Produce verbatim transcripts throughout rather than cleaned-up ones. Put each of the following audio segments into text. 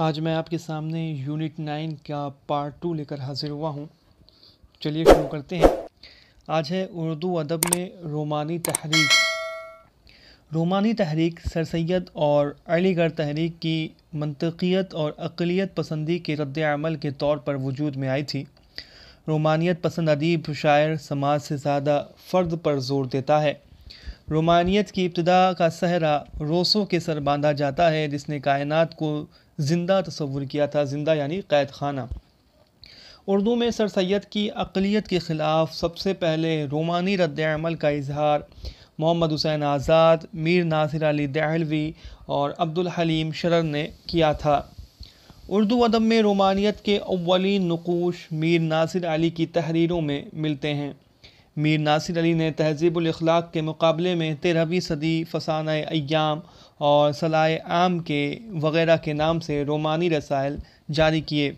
आज मैं आपके सामने यूनिट नाइन का पार्ट टू लेकर हाज़िर हुआ हूँ। चलिए शुरू करते हैं। आज है उर्दू अदब में रोमानी तहरीक। रोमानी तहरीक सर सैयद और अलीगढ़ तहरीक की मंतकियत और अक़लियत पसंदी के रद्द अमल के तौर पर वजूद में आई थी। रोमानियत पसंद अदीब शायर समाज से ज़्यादा फ़र्द पर जोर देता है। रोमानियत की इब्तदा का सहरा रोसों के सर बांधा जाता है, जिसने कायनात को ज़िंदा तस्वुर किया था। ज़िंदा यानी क़ैद खाना। उर्दू में सर सैयद की अक़लियत के ख़िलाफ़ सबसे पहले रोमानी रद्द अमल का इजहार मोहम्मद हुसैन आज़ाद, मीर नासर अली दहलवी और अब्दुल हलीम शरर ने किया था। उर्दू अदब में रोमानियत के अव्वलीन नक़ूश मीर नासर अली की तहरीरों में मिलते हैं। मीर नासर अली ने तहज़ीबुल इख़लाक़ के मुकाबले में तेरहवीं सदी फसाना अय्याम और सलाए आम के वग़ैरह के नाम से रोमानी रसायल जारी किए।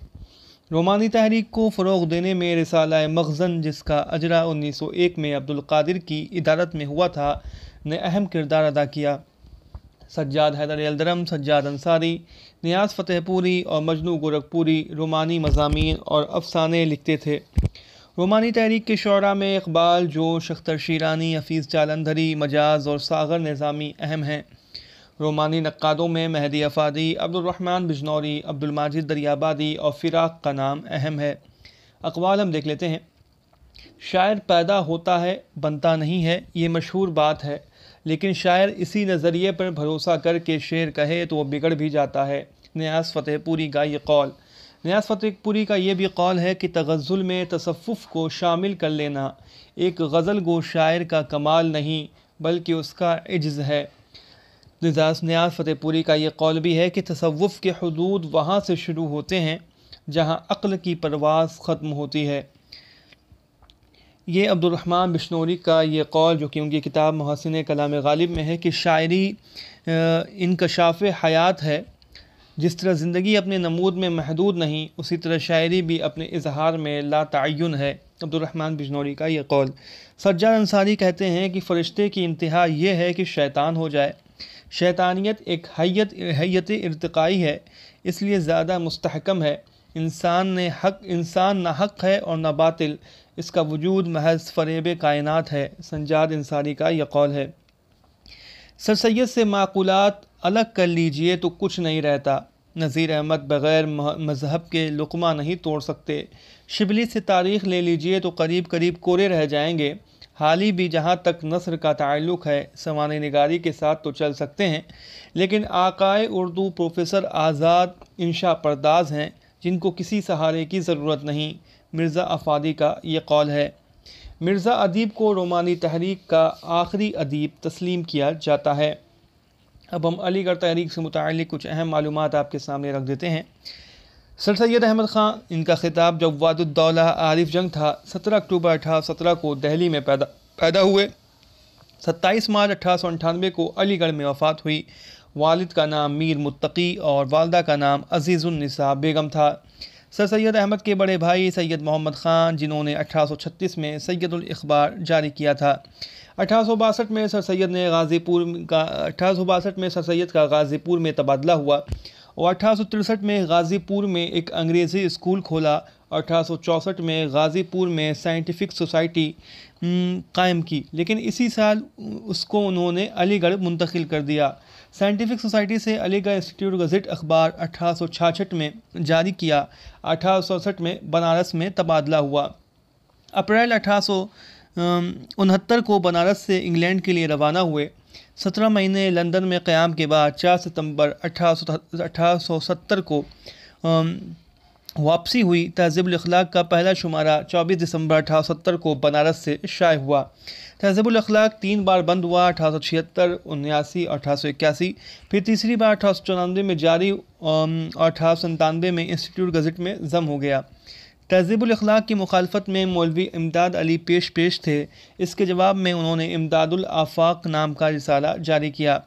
रोमानी तहरीक को फ़रोग़ देने में रसाला मखज़न, जिसका अजरा उन्नीस सौ एक में अब्दुल कादिर की इदारत में हुआ था, ने अहम किरदार अदा किया। सज्जाद हैदर इल्दरम, सज्जाद अंसारी, नियाज़ फ़तेहपूरी और मजनू गोरखपुरी रोमानी मज़ामीन और अफ़साने लिखते थे। रोमानी तहरीक के शोरा में इकबाल जोश, अख़्तर शीरानी, हफ़ीज़ चालंधरी, मजाज़ और सागर निज़ामी अहम हैं। रोमानी नक्कादों में मेहदी अफ़ादी, अब्दुलरहमान बिजनौरी, अब्दुलमाजिद दरियाबादी और फ़िराक़ का नाम अहम है। अक़वाल हम देख लेते हैं। शायर पैदा होता है, बनता नहीं है, ये मशहूर बात है, लेकिन शायर इसी नज़रिए पर भरोसा करके शेर कहे तो वो बिगड़ भी जाता है। नियाज़ फ़तेहपूरी का ये कौल नियाज़ फ़तेहपूरी का ये भी कौल है कि तग़ज़ुल में तसव्वुफ़ को शामिल कर लेना एक गज़ल गो शायर का कमाल नहीं बल्कि उसका इज्ज़ है। नियाज़ फ़तेहपूरी का ये कौल भी है कि तसव्वुफ़ के हदूद वहाँ से शुरू होते हैं जहाँ अक़ल की परवाज़ ख़त्म होती है। ये अब्दुलरहमान बिजनौरी का ये कौल, जो कि उनकी किताब मुहसिन कलाम गालिब में है, कि शायरी इनकशाफ़ हयात है। जिस तरह ज़िंदगी अपने नमूद में महदूद नहीं, उसी तरह शायरी भी अपने इजहार में लातयन है। अब्दुलरहमान बिजनौरी का ये कौल। सज्जाद अंसारी कहते हैं कि फ़रिश्ते की इंतहा ये है कि शैतान हो जाए। शैतानियत एक हैयत हैयत इर्तिकाई है, इसलिए ज़्यादा मुस्तहकम है। इंसान ने हक इंसान ना हक है और ना बातिल, इसका वजूद महज फरेब कायनात है। सज्जाद अंसारी का यह कौल है। सर सैयद से माकूलात अलग कर लीजिए तो कुछ नहीं रहता। नज़ीर अहमद बग़ैर मज़हब के लुकमा नहीं तोड़ सकते। शिबली से तारीख़ ले लीजिए तो करीब करीब कोरे रह जाएंगे। हाली भी जहाँ तक नसर का ताल्लुक़ है समाने निगारी के साथ तो चल सकते हैं, लेकिन आकाए उर्दू प्रोफेसर आज़ाद इंशा परदाज हैं, जिनको किसी सहारे की ज़रूरत नहीं। मिर्ज़ा अफ़ादी का ये कौल है। मिर्ज़ा अदीब को रोमानी तहरीक का आखिरी अदीब तस्लीम किया जाता है। अब हम अलीगढ़ तहरीक से मुतल्लिक़ कुछ अहम मालूमात आपके सामने रख देते हैं। सर सैयद अहमद खान, इनका ख़िताब जब वादुद्दौला आरिफ जंग था, सत्रह अक्टूबर अठारह सौ सत्रह को दिल्ली में पैदा पैदा हुए। सत्ताईस मार्च अठारह सौ अंठानवे को अलीगढ़ में वफ़ात हुई। वालिद का नाम मीर मुत्तकी और वालदा का नाम अज़ीज़ुन्निसा बेगम था। सर सैयद अहमद के बड़े भाई सैयद मोहम्मद खान, जिन्होंने अठारह सौ छत्तीस में सैयदुल इखबार जारी किया था। अठारह सौ बासठ में सर सैयद ने गाज़ीपुर का अठारह सौ बासठ में सर सैयद का गाज़ीपुर में तबादला हुआ और अठारह सौ तिरसठ में गाज़ीपुर में एक अंग्रेज़ी स्कूल खोला और अठारह सौ चौंसठ में गाज़ीपुर में साइंटिफिक सोसाइटी कायम की, लेकिन इसी साल उसको उन्होंने अलीगढ़ मुंतकिल कर दिया। साइंटिफिक सोसाइटी से अलीगढ़ इंस्टीट्यूट गज़ट अखबार अठारह सौ छियासठ में जारी किया। अठारह सौ सड़सठ में बनारस में तबादला हुआ। अप्रैल अठारह सौ उनहत्तर को बनारस से इंग्लैंड के लिए रवाना हुए। सत्रह महीने लंदन में क़याम के बाद चार सितंबर अठारह सौ सत्तर को वापसी हुई। तहज़ीबुल इख़लाक़ का पहला शुमारा चौबीस दिसंबर अठारह सौ सत्तर को बनारस से शाये हुआ। तहज़ीबुल इख़लाक़ तीन बार बंद हुआ, अठारह सौ छिहत्तर, उन्यासी और अठारह सौ इक्यासी, फिर तीसरी बार अठारह सौ चौरानवे में जारी और अठारह सौ सन्तानवे में इंस्टीट्यूट गज़ट में ज़म हो गया। तहज़ीबुल इख़लाक़ की मुखालफत में मौलवी इमदाद अली पेश पेश थे। इसके जवाब में उन्होंने इमदादुल आफ़ाक़ नाम का रिसाला जारी किया।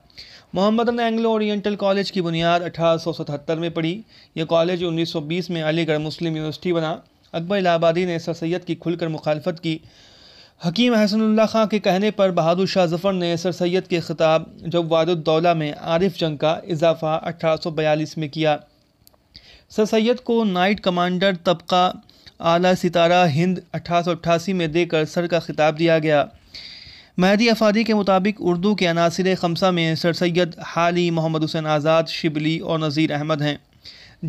मोहम्मदन एंग्लो ओरिएंटल कॉलेज की बुनियाद अठारह सौ सतहत्तर में पड़ी। यह कॉलेज उन्नीस सौ बीस में अलीगढ़ मुस्लिम यूनिवर्सिटी बना। अकबर इलाबादी ने सर सैयद की खुलकर मुखालफत की। हकीम हसनुल्लाह खां के कहने पर बहादुर शाह जफ़र ने सर सैयद के ख़िताब जब वादुद्दौला में आरिफ जंग का इजाफ़ा अठारह सौ बयालीस में किया। सर सैयद को नाइट कमांडर तबका आला सितारा हिंद अठारह सौ अट्ठासी में देकर सर का खिताब दिया गया। मेहदी अफ़ादी के मुताबिक उर्दू के अनासिर खमसा में सर सैयद हाली, मोहम्मद हुसैन आज़ाद, शिबली और नज़ीर अहमद हैं।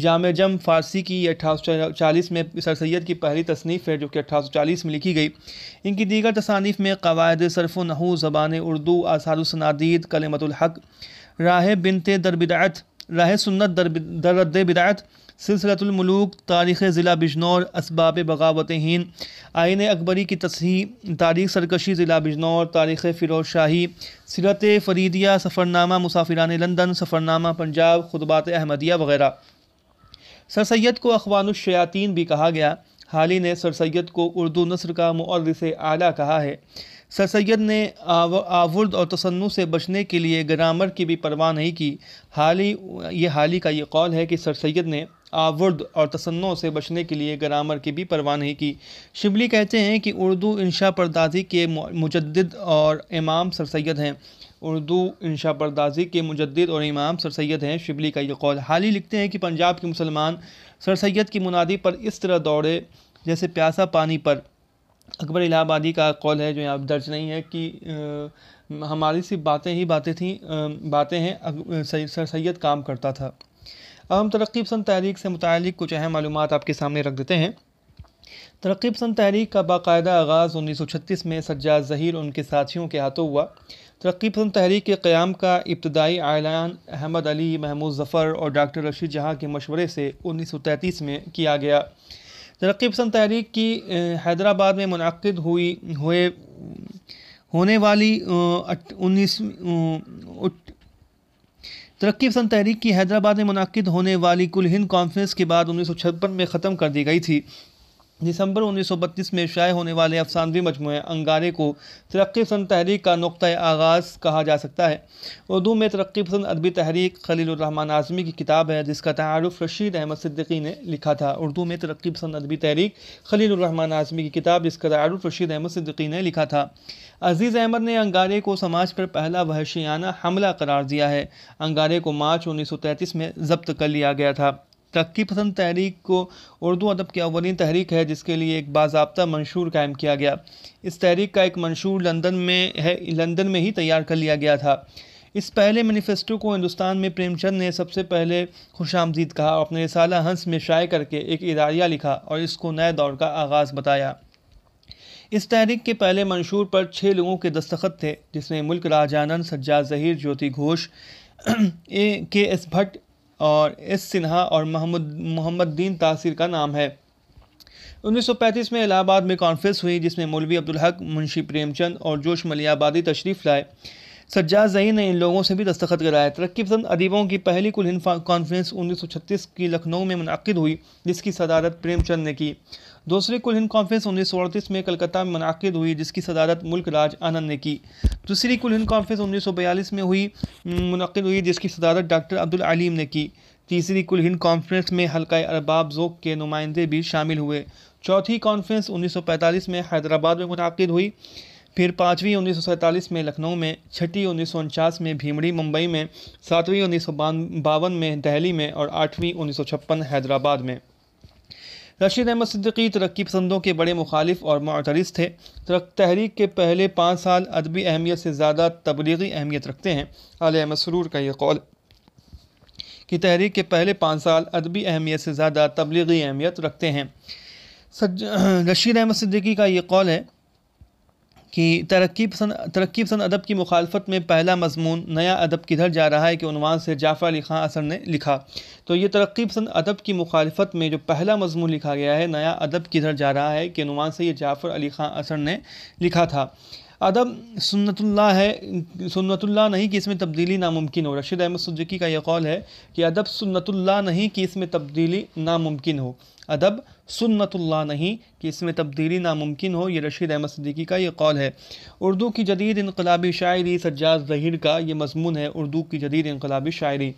जाम जम फ़ारसी की अठारह सौ चालीस में सर सैयद की पहली तसनीफ़ है जो कि अठारह सौ चालीस में लिखी गई। इनकी दीगर तसानीफ़ में कवायद सर्फ़ व नहू, ज़बान उर्दू, आसार सनादीद, कलिमतुल हक, राह बिनते दर बिदअत, राह सुन्नत दरद बिदअत, सिलसिलतुल मुलूक, तारीख़ ज़िला बिजनौर, असबाब बगावत हीन, आइन अकबरी की तस्हीह, तारीख़ सरकशी ज़िला बिजनौर, तारीख़ फ़िरोज़ शाही, सीरत फ़रीदिया, सफ़रनामा मुसाफिरान लंदन, सफ़रनामा पंजाब, खुतबात अहमदिया वग़ैरह। सर सैयद को अख़वानुश्शयातीन भी कहा गया। हाली ने सर सैयद को उर्दू नस्र का मुअर्रिस आला कहा है। सर सैयद ने आव, आवर्द और तसन्नु से बचने के लिए ग्रामर की भी परवाह नहीं की। हाली ये हाली का ये कौल है कि सर सैयद ने आवर्द और तसन्नों से बचने के लिए ग्रामर की भी परवाह नहीं की। शिबली कहते हैं कि उर्दू इंशा परदाजी के मुजद्दिद और इमाम सर सैयद हैं। उर्दू इंशा परदाजी के मुजद्दिद और इमाम सर सैयद हैं, शिबली का ये कौल। हाली लिखते हैं कि पंजाब के मुसलमान सर सैयद की मुनादी पर इस तरह दौड़े जैसे प्यासा पानी पर। अकबर इलाबादी का कौल है जो यहाँ दर्ज नहीं है कि आ, हमारी सिर्फ बातें ही बातें थीं, बातें हैं, सर सैयद काम करता था। अब हम तरक्की पसंद तहरीक से मुताल्लिक़ कुछ अहम मालूमात आपके सामने रख देते हैं। तरक्की पसंद तहरीक का बाकायदा आगाज़ उन्नीस सौ छत्तीस में सज्जाद जहीर और उनके साथियों के हाथों हुआ। तरक्की पसंद तहरीक के क़याम का इब्तदाई ऐलान अहमद अली, महमूद ज़फ़र और डॉक्टर रशीद जहाँ के मशवरे से उन्नीस सौ तैंतीस में किया गया। तरक्की पसंद तहरीक की हैदराबाद में मुनाक़िद हुई हुए होने वाली उन्नीस तरक्की पसंद तहरीक की हैदराबाद में मुनाक़िद होने वाली कुल हिंद कॉन्फ्रेंस के बाद उन्नीस सौ छप्पन में ख़त्म कर दी गई थी। दिसंबर उन्नीस सौ बत्तीस में शाये होने वाले अफसानवी मजमू अंगारे को तरक्की पसंद तहरीक का नुक़्ता आगाज़ कहा जा सकता है। उर्दू में तरक्की पसंद अदबी तहरीक खलीलुर्रहमान आज़मी की किताब है जिसका तारुफ़ रशीद अहमद सिद्दीक़ी ने लिखा था। उर्दू में तरक्की पसंद अदबी तहरीक खलीलुर्रहमान आज़मी की किताब जिसका तारुफ़ रशीद अहमद सिद्दीक़ी ने लिखा था। अज़ीज़ अहमद ने अंगारे को समाज पर पहला वहशियाना हमला करार दिया है। अंगारे को मार्च उन्नीस सौ तैंतीस में ज़ब्त कर लिया गया था। तरक्की पसंद तहरीक को उर्दू अदब की अवलिन तहरीक है जिसके लिए एक बाज़ाब्ता मंशूर कायम किया गया। इस तहरीक का एक मंशूर लंदन में है लंदन में ही तैयार कर लिया गया था। इस पहले मैनिफेस्टो को हिंदुस्तान में प्रेमचंद ने सबसे पहले खुशामदीद कहा और अपने रिसाला हंस में शाये करके एक इदारिया लिखा और इसको नए दौर का आगाज़ बताया। इस तहरीक के पहले मंशूर पर छः लोगों के दस्तखत थे जिसमें मुल्क राज आनंद, सज्जाद जहीर, ज्योति घोष, ए के एस भट्ट और एस सिन्हा और मोहम्मद मोहम्मदीन तासिर का नाम है। उन्नीस सौ पैंतीस में इलाहाबाद में कॉन्फ्रेंस हुई जिसमें मौलवी इमदाद अली, मुंशी प्रेमचंद और जोश मलियाबादी तशरीफ़ लाए। सज्जाद जहीर ने इन लोगों से भी दस्तखत कराए। तरक्की पसंद अदीबों की पहली कुल हिंद कॉन्फ्रेंस उन्नीस सौ छत्तीस की लखनऊ में मुनक़िद हुई जिसकी सदारत प्रेमचंद ने की। दूसरी कुल हिंद कॉन्फ्रेंस उन्नीस सौ अड़तीस में कलकत्ता में मुनक़िद हुई जिसकी सदारत मुल्क राज आनंद ने की। दूसरी कुल हिंद कॉन्फ्रेंस उन्नीस सौ बयालीस में हुई मुनक़िद हुई जिसकी सदारत डॉक्टर अब्दुल हलीम ने की। तीसरी कुल हिंद कॉन्फ्रेंस में हल्का अरबाब ज़ोक के नुमाइंदे भी शामिल हुए। चौथी कॉन्फ्रेंस उन्नीस सौ पैंतालीस में हैदराबाद में मुनक़िद हुई, फिर पाँचवीं उन्नीस सौ सैंतालीस में लखनऊ में, छठी उन्नीस सौ उनचास में भीमड़ी मुंबई में, सातवीं उन्नीस सौ बावन में दिल्ली में और आठवीं उन्नीस सौ छप्पन हैदराबाद में। रशीद अहमद सिद्दीकी तरक्की पसंदों के बड़े मुखालिफ और मुअतरिज़ थे। तहरीक के पहले पाँच साल अदबी अहमियत से ज़्यादा तबलीगी अहमियत रखते हैं। आले अहमद सुरूर का ये कौल कि तहरीक के पहले पाँच साल अदबी अहमियत से ज़्यादा तबलीगी अहमियत रखते हैं। रशीद अहमद सिद्दीकी का ये कौल है कि तरक्की पसंद तरक्की पसंद अदब की मुखालफत में पहला मजमून नया अदब किधर जा रहा है के उनवान से जाफर अली खां असर ने लिखा। तो ये तरक्की पसंद अदब की मुखालफत में जो पहला मजमून लिखा गया है नया अदब किधर जा रहा है के उनवान से ये जाफर अली खां असर ने लिखा था। अदब सुन्नतुल्लाह है, सुन्नतुल्लाह नहीं कि इसमें तब्दीली नामुमकिन हो। रशीद अहमद सिद्दीकी का यह कौल है कि अदब सुन्नतुल्लाह नहीं कि इसमें तब्दीली नामुमकिन हो। अदब सुन्नतुल्लाह नहीं कि इसमें तब्दीली नामुमकिन हो, ये रशीद अहमद सिद्दीकी का ये कौल है। उर्दू की जदीद इनकलाबी शायरी सज्जाद जहीर का ये मजमून है। उर्दू की जदीद इनकलाबी शायरी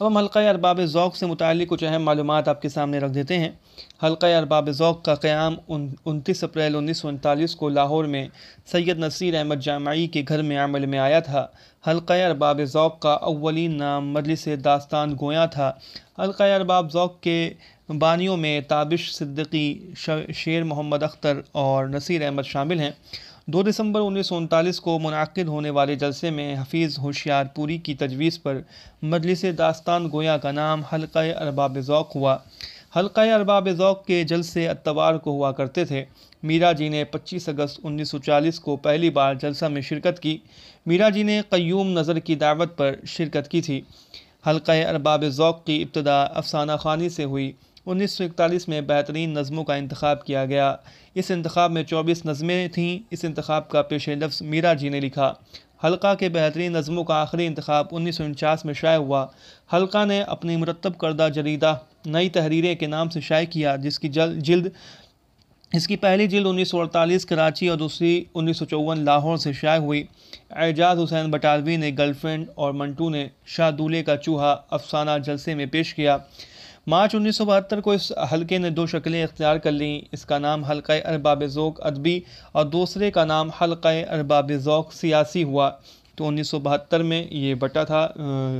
अब हम हल्का अरबाब ज़ौक़ से मुताल्लिक़ कुछ अहम मालूमात आपके सामने रख देते हैं। हल्का अरबाब ज़ौक़ का क़याम उनतीस अप्रैल उन्नीस सौ उनतालीस को लाहौर में सैयद नज़ीर अहमद जामाई के घर में अमल में आया था। हल्का अरबाब ज़ौक़ का अवली नाम मजलिस दास्तान गोया था। हल्का अरबाब ज़ौक़ के बानियों में ताबिश सिद्दीक़ी, शेर मोहम्मद अख्तर और नज़ीर अहमद शामिल हैं। दो दिसंबर उन्नीस सौ उनतालीस को मुनाकिद होने वाले जलसे में हफ़ीज़ होशियारपुरी की तजवीज़ पर मजलिस दास्तान गोया का नाम हल्का अरबाब ज़ौक़ हुआ। हल्का अरबाब ज़ौक़ के जलसे अतवार को हुआ करते थे। मीरा जी ने पच्चीस अगस्त उन्नीस सौ चालीस को पहली बार जलसा में शिरकत की। मीरा जी ने क़य्यूम नज़र की दावत पर शिरकत की थी। हल्का अरबाब ज़ौक़ की इब्तदा अफसाना ख़ानी से हुई। उन्नीस सौ इकतालीस में बेहतरीन नज़मों का इंतखाब किया गया। इस इंतखाब में चौबीस नज़में थीं। इस इंतखाब का पेश लफ्ज़ मीरा जी ने लिखा। हल्का के बेहतरीन नज़मों का आखिरी इंतखाब उन्नीस सौ उनचास में शाये हुआ। हल्का ने अपनी मुरतब करदा जरीदा नई तहरीरें के नाम से शाये किया, जिसकी जल जिल्द इसकी पहली जिल्द उन्नीस सौ अड़तालीस कराची और दूसरी उन्नीस सौ चौवन लाहौर से शाये हुई। एजाज़ हुसैन बटालवी ने गर्लफ्रेंड और मंटू ने शाहदूल्हे का चूहा अफसाना जलसे में पेश किया। मार्च उन्नीस सौ बहत्तर को इस हल्के ने दो शक्लें इख्तियार कर लीं। इसका नाम हल्का अरबाब ज़ौक़ अदबी और दूसरे का नाम हल्का अरबाब ज़ौक़ सियासी हुआ। तो उन्नीस सौ बहत्तर में ये बटा था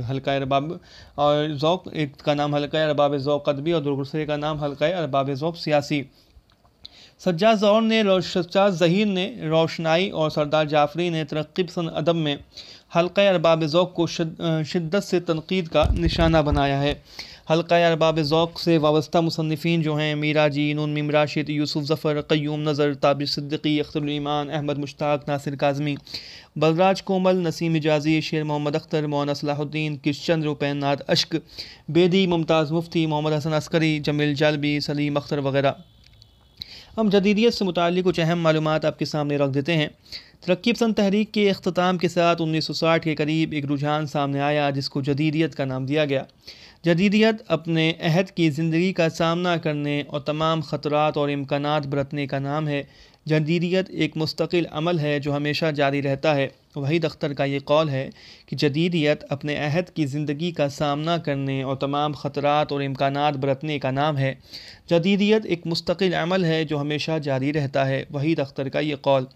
हल्का अरबाब और ज़ौक़, एक का नाम हल्का अरबाब ज़ौक़ अदबी और दूसरे का नाम हल्का अरबाब ज़ौक़ सियासी। सज्जाद जहीर ने सज्जाद जहीर ने रोशनाई और सरदार जाफरी ने तरक्की पसंद अदब में हल्का अरबाब ज़ौक़ को शिद्दत से तनक़ीद का निशाना बनाया है। हल्का अरबाब ज़ौक़ से वाबस्ता मुसन्निफ़ीन जो हैं मीरा जी, नून राशिद, यूसुफ़ ज़फ़र, क़य्यूम नज़र, ताबिश सिद्दीक़ी, अख्तरुलईमान, अहमद मुश्ताक, नासिर काजमी, बलराज कोमल, नसीम इजाज़ी, शेर मोहम्मद अख्तर, मौना सलाहुद्दीन, किशचंद्र, उपैननाथ अश्क, बेदी, मुमताज़ मुफ्ती, मोहम्मद हसन अस्करी, जमील जालबी, सलीम अख्तर वगैरह। हम जदीदियत से मुताल्लिक़ कुछ अहम मालूमात आपके सामने रख देते हैं। तरक्की पसंद तहरीक के अख्ताम के साथ उन्नीस सौ साठ के करीब एक रुझान सामने आया, जिसको जदीदियत का नाम दिया गया। जदीदियत अपने अहद की ज़िंदगी का सामना करने और तमाम ख़तरात और इम्कानात बरतने का नाम है। जदीदियत एक मुस्तकिल अमल है जो हमेशा जारी रहता है। वहीद अख्तर का ये कौल है कि जदीदियत अपने अहद की ज़िंदगी का सामना करने और तमाम ख़तरात और इम्कानात बरतने का नाम है। जदीदियत एक मुस्तकिल अमल है जो हमेशा जारी रहता है। वहीद अख्तर का ये कौल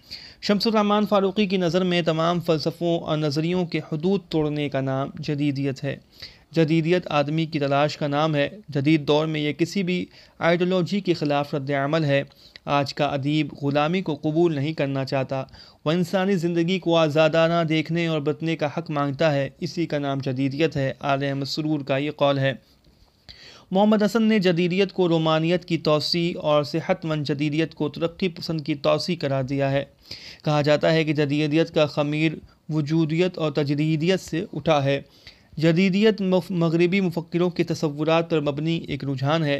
शम्सुर्रहमान फ़ारूक़ी की नज़र में तमाम फ़लसफ़ों और नज़रियों के हदूद तोड़ने का नाम जदीदियत है। जदीदियत आदमी की तलाश का नाम है। जदीद दौर में यह किसी भी आइडियोलॉजी के ख़िलाफ़ रद्द-ए-अमल है। आज का अदीब ग़ुलामी को कबूल नहीं करना चाहता। वह इंसानी ज़िंदगी को आज़ादाना देखने और बरतने का हक़ मांगता है। इसी का नाम जदीदियत है। आल अहमद सुरूर का ये कौल है। मोहम्मद हसन ने जदीदियत को रोमानियत की तोसी और सेहतमंद जदीदियत को तरक्की पसंद की तोसी करार दिया है। कहा जाता है कि जदीदियत का ख़मीर वजूदियत और तजदीदियत से उठा है। जदीदियत मगरबी मुफक्किरों के तसव्वुरात पर मबनी एक रुझान है।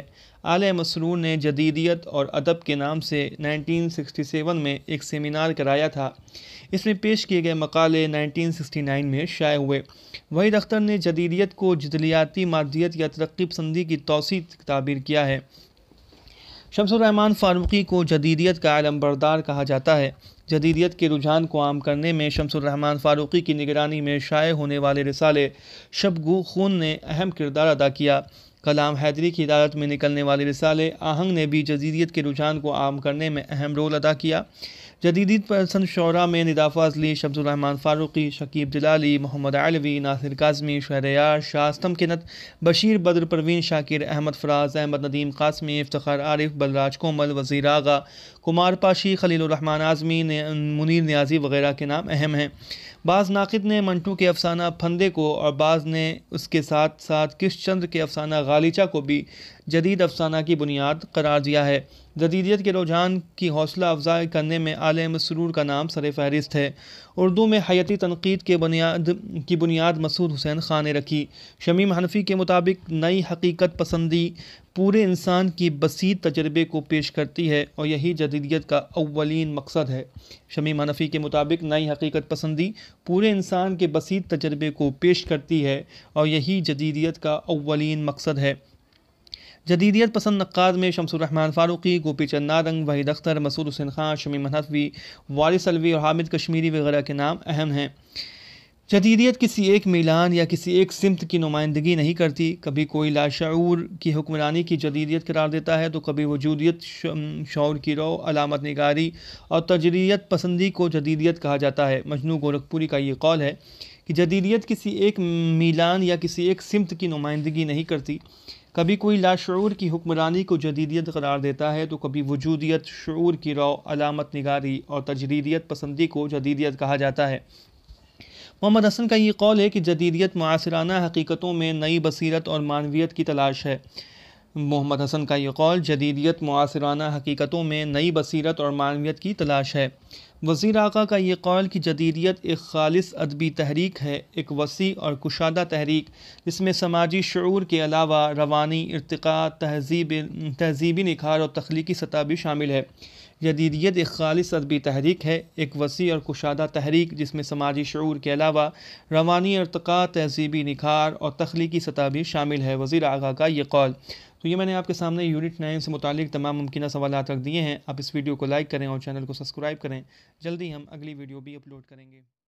आले मसरूर ने जदीदियत और अदब के नाम से उन्नीस सौ सरसठ में एक सेमिनार कराया था। इसमें पेश किए गए मकाले उन्नीस सौ उनहत्तर में शाये हुए। वहीद अख्तर ने जदीदियत को जदलियाती मादियत या तरक्की पसंदी की तोसी ताबीर किया है। शम्सुर्रहमान फ़ारूक़ी को जदीदियत का आलम बरदार कहा जाता है। जदीदियत के रुझान को आम करने में शम्सुर्रहमान फ़ारूक़ी की निगरानी में शाये होने वाले रिसाले शबगु खून ने अहम किरदार अदा किया। कलाम हैदरी की हिदायत में निकलने वाले रिसाले आहंग ने भी जदीदियत के रुझान को आम करने में अहम रोल अदा किया। जदीदियत पसंद शोरा में निदा फ़ाज़ली, शम्सुर्रहमान फ़ारूक़ी, शकीब जलाली, मोहम्मद अलवी, नासिर काज़मी, शहरयार, शास्तम किनत, बशीर बद्र, परवीन शाकिर, अहमद फ़राज़, अहमद नदीम कासमी, इफ्तिखार आरिफ, बलराज कोमल, वज़ीर आगा, कुमार पाशी, खलीलुर्रहमान आज़मी, मुनीर नियाज़ी वगैरह के नाम अहम हैं। बाज़ नाक़िद ने मंटू के अफसाना फंदे को और बाज़ ने उसके साथ साथ किशचंद्र के अफसाना गालीचा को भी जदीद अफसाना की बुनियाद करार दिया है। जदीदियत के रुझान की हौसला अफजाई करने में आले मसरूर का नाम सर फहरिस्त है। उर्दू में हयाती तनक़ीद के बुनियाद की बुनियाद मसूद हुसैन ख़ान ने रखी। शमीम हनफ़ी के मुताबिक नई हकीकत पसंदी पूरे इंसान की बसीत तजर्बे को पेश करती है और यही जदीदियत का अव्वलीन मकसद है। शमीम हनफ़ी के मुताबिक नई हकीकत पसंदी पूरे इंसान के बसीत तजर्बे को पेश करती है और यही जदीदियत का अव्वलीन मकसद है। जदीदियत पसंद नक़ाद में शम्सुर्रहमान फ़ारूक़ी, गोपी चंद नारंग, वहीद अख्तर, मसूद हुसैन ख़ान, शमीम हनफ़ी, वारिस अलवी और हामिद कश्मीरी वगैरह के नाम अहम हैं। जदीदियत किसी एक मिलान या किसी एक सिमत की नुमाइंदगी नहीं करती। कभी कोई लाशऊर की हुक्मरानी की जदीदियत करार देता है तो कभी वजूदियत, शऊर की रौ, अलामत निगारी और तजदीद पसंदी को जदीदियत कहा जाता है। मजनू गोरखपुरी का ये कौल है कि जदीदियत किसी एक मिलान या किसी एक सिमत की नुमाइंदगी नहीं करती। कभी कोई लाशऊर की हुक्मरानी को जदीदियत करार देता है तो कभी वजूदियत, शऊर की रौ, अलामत निगारी और तजदीद पसंदी को जदीदियत कहा जाता है। मोहम्मद हसन का ये कौल है कि जदीदियत मुआसराना हकीकतों में नई बसीरत और मानवियत की तलाश है। मोहम्मद हसन का ये कौल जदीदियत मुआसराना हकीकतों में नई बसीरत और मानवियत की तलाश है। वज़ीर आका का ये कौल कि जदीदियत एक खालिस अदबी तहरीक है, एक वसी और कुशादा तहरीक जिसमें समाजी शऊर के अलावा रवानी इर्तिका, तहजीब तहजीबी निखार और तख्लीकी सतह भी शामिल है। जदीदियत एक खालिस अदबी तहरीक है, एक वसी और कुशादा तहरीक जिसमें समाजी शऊर के अलावा रवानी इर्तिका, तहजीबी निखार और तख्लीकी सतह भी शामिल है। वज़ीर आगा का ये कौल। तो ये मैंने आपके सामने यूनिट नाइन से मुतालिक तमाम मुमकिन सवाल रख दिए हैं। आप इस वीडियो को लाइक करें और चैनल को सब्सक्राइब करें। जल्दी हम अगली वीडियो भी अपलोड करेंगे।